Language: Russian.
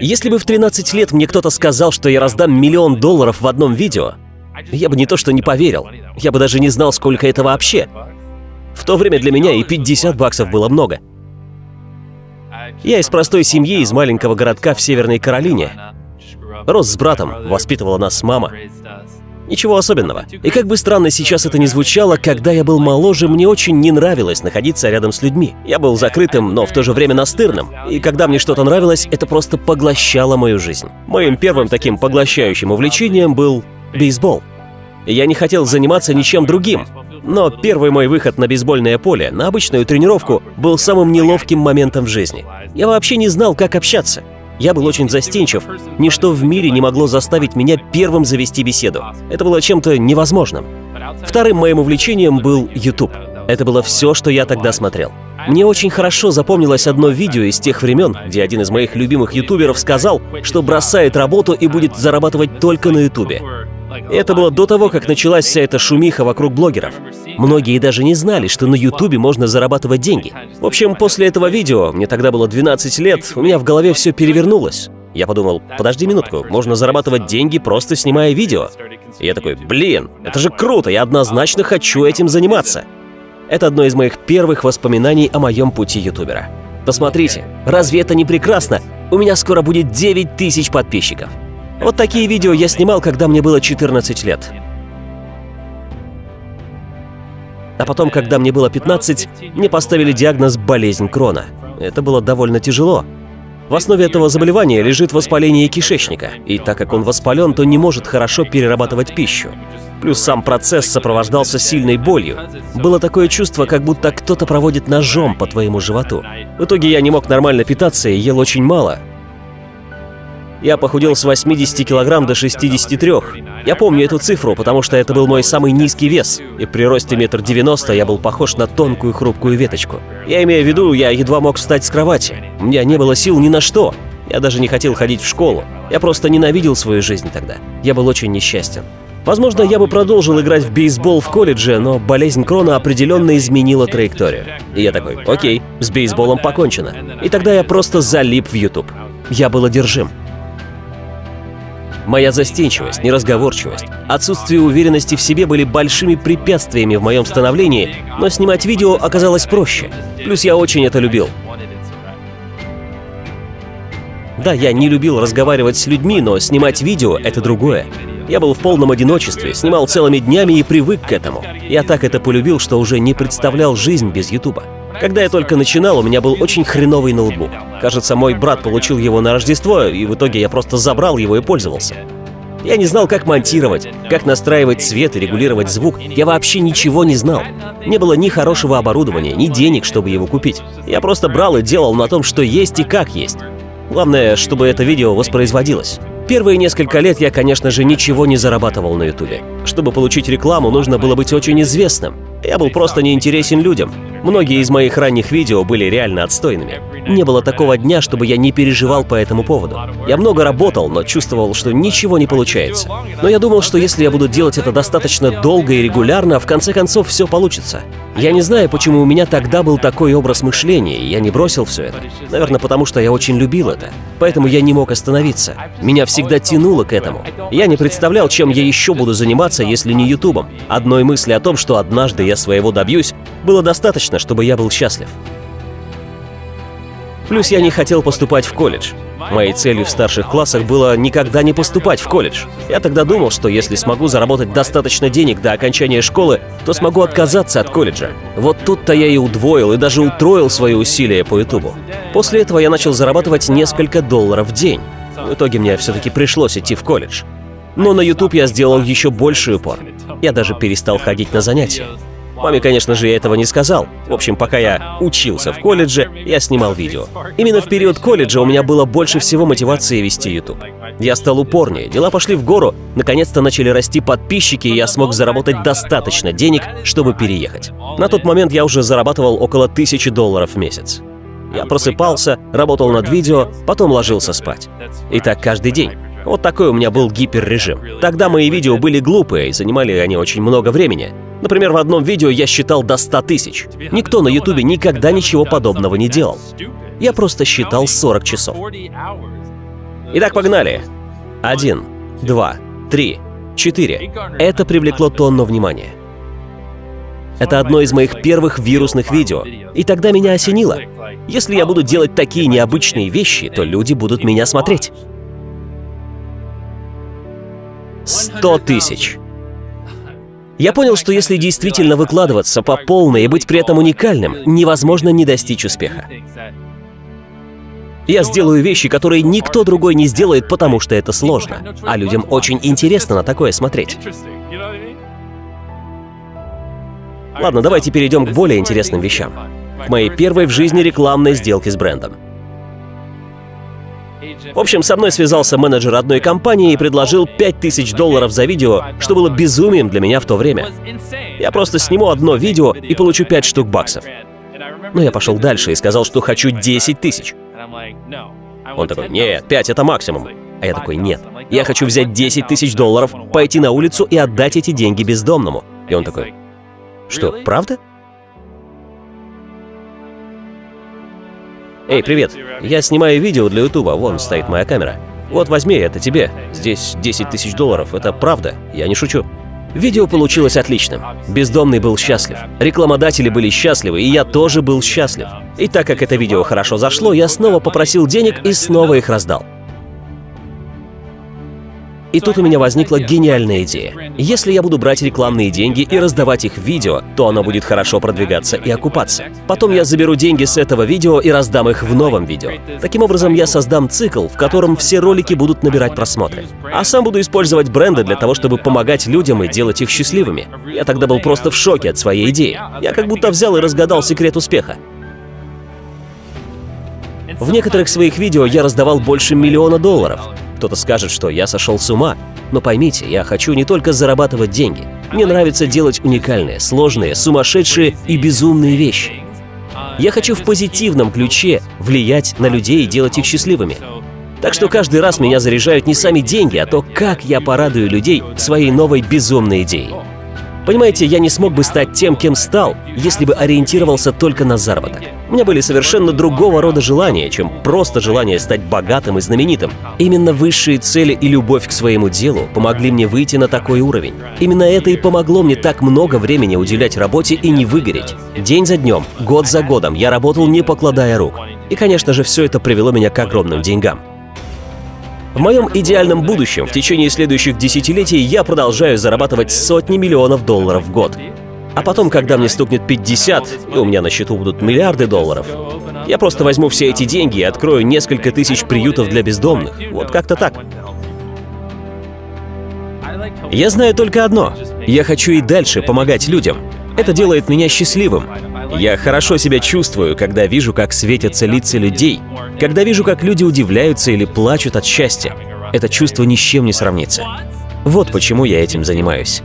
Если бы в 13 лет мне кто-то сказал, что я раздам $1 000 000 в одном видео, я бы не то что не поверил, я бы даже не знал, сколько это вообще. В то время для меня и $50 было много. Я из простой семьи, из маленького городка в Северной Каролине. Рос с братом, воспитывала нас мама. Ничего особенного. И как бы странно сейчас это ни звучало, когда я был моложе, мне очень не нравилось находиться рядом с людьми. Я был закрытым, но в то же время настырным. И когда мне что-то нравилось, это просто поглощало мою жизнь. Моим первым таким поглощающим увлечением был бейсбол. Я не хотел заниматься ничем другим. Но первый мой выход на бейсбольное поле, на обычную тренировку, был самым неловким моментом в жизни. Я вообще не знал, как общаться. Я был очень застенчив, ничто в мире не могло заставить меня первым завести беседу. Это было чем-то невозможным. Вторым моим увлечением был YouTube. Это было все, что я тогда смотрел. Мне очень хорошо запомнилось одно видео из тех времен, где один из моих любимых ютуберов сказал, что бросает работу и будет зарабатывать только на Ютубе. Это было до того, как началась вся эта шумиха вокруг блогеров. Многие даже не знали, что на Ютубе можно зарабатывать деньги. В общем, после этого видео, мне тогда было 12 лет, у меня в голове все перевернулось. Я подумал, подожди минутку, можно зарабатывать деньги, просто снимая видео. И я такой, блин, это же круто, я однозначно хочу этим заниматься. Это одно из моих первых воспоминаний о моем пути ютубера. Посмотрите, разве это не прекрасно? У меня скоро будет 9000 подписчиков. Вот такие видео я снимал, когда мне было 14 лет. А потом, когда мне было 15, мне поставили диагноз «болезнь Крона». Это было довольно тяжело. В основе этого заболевания лежит воспаление кишечника, и так как он воспален, то не может хорошо перерабатывать пищу. Плюс сам процесс сопровождался сильной болью. Было такое чувство, как будто кто-то проводит ножом по твоему животу. В итоге я не мог нормально питаться и ел очень мало. Я похудел с 80 килограмм до 63. Я помню эту цифру, потому что это был мой самый низкий вес, и при росте 1,90 м я был похож на тонкую хрупкую веточку. Я имею в виду, я едва мог встать с кровати. У меня не было сил ни на что. Я даже не хотел ходить в школу. Я просто ненавидел свою жизнь тогда. Я был очень несчастен. Возможно, я бы продолжил играть в бейсбол в колледже, но болезнь Крона определенно изменила траекторию. И я такой, окей, с бейсболом покончено. И тогда я просто залип в YouTube. Я был одержим. Моя застенчивость, неразговорчивость, отсутствие уверенности в себе были большими препятствиями в моем становлении, но снимать видео оказалось проще. Плюс я очень это любил. Да, я не любил разговаривать с людьми, но снимать видео — это другое. Я был в полном одиночестве, снимал целыми днями и привык к этому. Я так это полюбил, что уже не представлял жизнь без Ютуба. Когда я только начинал, у меня был очень хреновый ноутбук. Кажется, мой брат получил его на Рождество, и в итоге я просто забрал его и пользовался. Я не знал, как монтировать, как настраивать свет и регулировать звук. Я вообще ничего не знал. Не было ни хорошего оборудования, ни денег, чтобы его купить. Я просто брал и делал на том, что есть и как есть. Главное, чтобы это видео воспроизводилось. Первые несколько лет я, конечно же, ничего не зарабатывал на Ютубе. Чтобы получить рекламу, нужно было быть очень известным. Я был просто неинтересен людям. Многие из моих ранних видео были реально отстойными. Не было такого дня, чтобы я не переживал по этому поводу. Я много работал, но чувствовал, что ничего не получается. Но я думал, что если я буду делать это достаточно долго и регулярно, в конце концов все получится. Я не знаю, почему у меня тогда был такой образ мышления, и я не бросил все это. Наверное, потому что я очень любил это. Поэтому я не мог остановиться. Меня всегда тянуло к этому. Я не представлял, чем я еще буду заниматься, если не Ютубом. Одной мысли о том, что однажды я своего добьюсь, было достаточно, чтобы я был счастлив. Плюс я не хотел поступать в колледж. Моей целью в старших классах было никогда не поступать в колледж. Я тогда думал, что если смогу заработать достаточно денег до окончания школы, то смогу отказаться от колледжа. Вот тут-то я и удвоил, и даже утроил свои усилия по Ютубу. После этого я начал зарабатывать несколько долларов в день. В итоге мне все-таки пришлось идти в колледж. Но на YouTube я сделал еще больший упор. Я даже перестал ходить на занятия. Маме, конечно же, я этого не сказал. В общем, пока я учился в колледже, я снимал видео. Именно в период колледжа у меня было больше всего мотивации вести YouTube. Я стал упорнее, дела пошли в гору, наконец-то начали расти подписчики, и я смог заработать достаточно денег, чтобы переехать. На тот момент я уже зарабатывал около $1000 в месяц. Я просыпался, работал над видео, потом ложился спать. И так каждый день. Вот такой у меня был гиперрежим. Тогда мои видео были глупые, и занимали они очень много времени. Например, в одном видео я считал до 100 000. Никто на Ютубе никогда ничего подобного не делал. Я просто считал 40 часов. Итак, погнали. 1, 2, 3, 4. Это привлекло тонну внимания. Это одно из моих первых вирусных видео. И тогда меня осенило. Если я буду делать такие необычные вещи, то люди будут меня смотреть. 100 000. Я понял, что если действительно выкладываться по полной и быть при этом уникальным, невозможно не достичь успеха. Я сделаю вещи, которые никто другой не сделает, потому что это сложно. А людям очень интересно на такое смотреть. Ладно, давайте перейдем к более интересным вещам. К моей первой в жизни рекламной сделке с брендом. В общем, со мной связался менеджер одной компании и предложил $5000 за видео, что было безумием для меня в то время. Я просто сниму одно видео и получу 5 штук баксов. Но я пошел дальше и сказал, что хочу 10 000. Он такой: «Нет, 5 — это максимум». А я такой: «Нет, я хочу взять $10 000, пойти на улицу и отдать эти деньги бездомному». И он такой: «Что, правда? Эй, привет, я снимаю видео для Ютуба, вон стоит моя камера. Вот возьми, это тебе. Здесь $10 000, это правда, я не шучу». Видео получилось отличным. Бездомный был счастлив, рекламодатели были счастливы, и я тоже был счастлив. И так как это видео хорошо зашло, я снова попросил денег и снова их раздал. И тут у меня возникла гениальная идея. Если я буду брать рекламные деньги и раздавать их в видео, то оно будет хорошо продвигаться и окупаться. Потом я заберу деньги с этого видео и раздам их в новом видео. Таким образом, я создам цикл, в котором все ролики будут набирать просмотры. А сам буду использовать бренды для того, чтобы помогать людям и делать их счастливыми. Я тогда был просто в шоке от своей идеи. Я как будто взял и разгадал секрет успеха. В некоторых своих видео я раздавал больше $1 000 000. Кто-то скажет, что я сошел с ума. Но поймите, я хочу не только зарабатывать деньги. Мне нравится делать уникальные, сложные, сумасшедшие и безумные вещи. Я хочу в позитивном ключе влиять на людей и делать их счастливыми. Так что каждый раз меня заряжают не сами деньги, а то, как я порадую людей своей новой безумной идеей. Понимаете, я не смог бы стать тем, кем стал, если бы ориентировался только на заработок. У меня были совершенно другого рода желания, чем просто желание стать богатым и знаменитым. Именно высшие цели и любовь к своему делу помогли мне выйти на такой уровень. Именно это и помогло мне так много времени уделять работе и не выгореть. День за днем, год за годом я работал, не покладая рук. И, конечно же, все это привело меня к огромным деньгам. В моем идеальном будущем в течение следующих десятилетий я продолжаю зарабатывать сотни миллионов $ в год. А потом, когда мне стукнет 50, и у меня на счету будут $миллиарды, я просто возьму все эти деньги и открою несколько тысяч приютов для бездомных. Вот как-то так. Я знаю только одно. Я хочу и дальше помогать людям. Это делает меня счастливым. Я хорошо себя чувствую, когда вижу, как светятся лица людей, когда вижу, как люди удивляются или плачут от счастья. Это чувство ни с чем не сравнится. Вот почему я этим занимаюсь.